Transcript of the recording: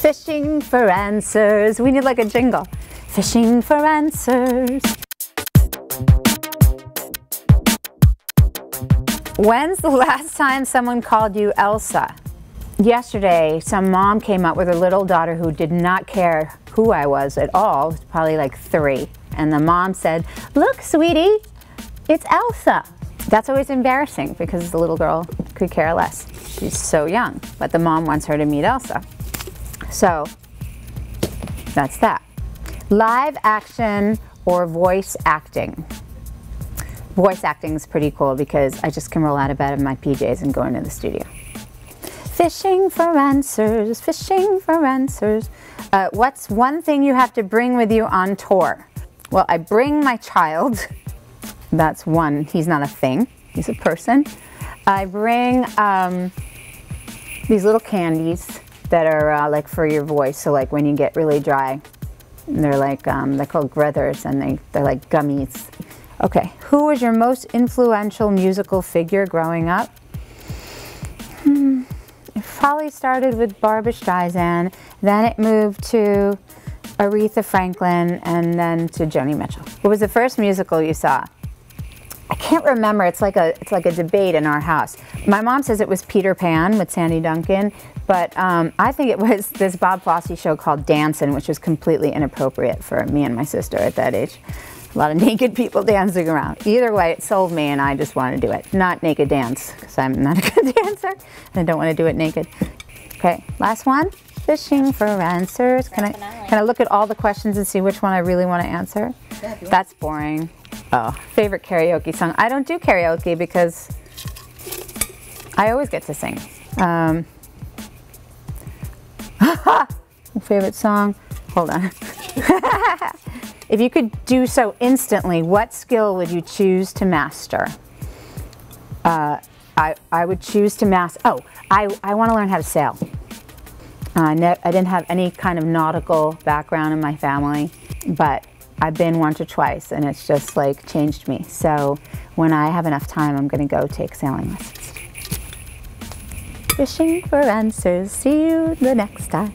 Fishing for answers. We need like a jingle. Fishing for answers. When's the last time someone called you Elsa? Yesterday, some mom came up with her little daughter who did not care who I was at all, probably like 3. And the mom said, "Look, sweetie, it's Elsa." That's always embarrassing because the little girl could care less. She's so young, but the mom wants her to meet Elsa. So that's that. Live action or voice acting. Voice acting is pretty cool because I just can roll out of bed in my PJs and go into the studio. Fishing for answers, fishing for answers. What's one thing you have to bring with you on tour? Well, I bring my child. That's one. He's not a thing. He's a person. I bring these little candies that are like for your voice. So like when you get really dry, they're like, they're called grithers, and they're like gummies. Okay, who was your most influential musical figure growing up? It probably started with Barbra Streisand, then it moved to Aretha Franklin, and then to Joni Mitchell. What was the first musical you saw? I can't remember. It's like a debate in our house. My mom says it was Peter Pan with Sandy Duncan, but I think it was this Bob Fosse show called Dancing, which was completely inappropriate for me and my sister at that age. A lot of naked people dancing around. Either way, it sold me and I just wanted to do it. Not naked dance, because I'm not a good dancer and I don't want to do it naked. Okay, last one. Fishing for answers. Can I look at all the questions and see which one I really want to answer? Yeah, that's boring. Oh, favorite karaoke song. I don't do karaoke because I always get to sing. Favorite song? Hold on. If you could do so instantly, what skill would you choose to master? I would choose to master, I want to learn how to sail. I didn't have any kind of nautical background in my family, but I've been once or twice and it's just like changed me. So when I have enough time, I'm going to go take sailing lessons. Fishing for answers. See you the next time.